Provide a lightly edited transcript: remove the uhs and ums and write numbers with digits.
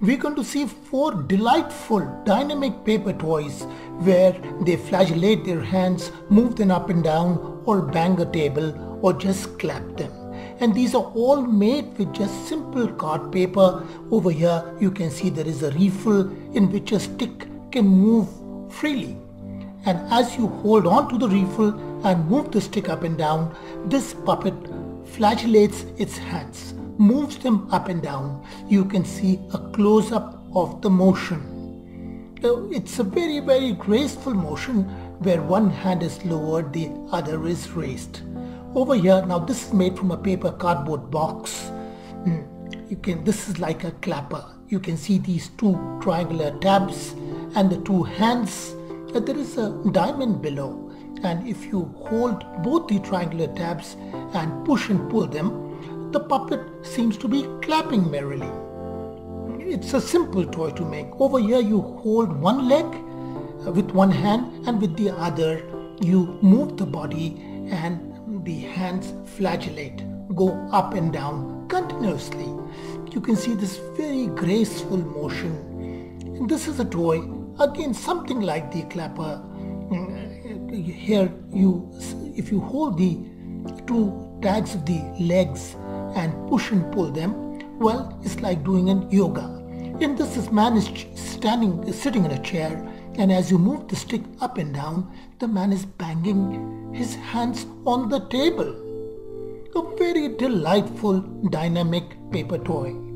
we're going to see four delightful dynamic paper toys where they flagellate their hands, move them up and down, or bang a table, or just clap them. And these are all made with just simple card paper. Over here you can see there is a refill in which a stick can move freely. And as you hold on to the refill and move the stick up and down, this puppet flagellates its hands, moves them up and down. You can see a close-up of the motion. It's a very, very graceful motion where one hand is lowered, the other is raised. Over here, now this is made from a paper cardboard box. This is like a clapper. You can see these two triangular tabs and the two hands. There is a diamond below, and if you hold both the triangular tabs and push and pull them, the puppet seems to be clapping merrily. It's a simple toy to make. Over here you hold one leg with one hand, and with the other you move the body and the hands flagellate, go up and down continuously. You can see this very graceful motion. And this is a toy, again something like the clapper. Here if you hold the two tags of the legs and push and pull them, well, it's like doing an yoga. And this is man is sitting in a chair, and as you move the stick up and down, the man is banging his hands on the table. A very delightful dynamic paper toy.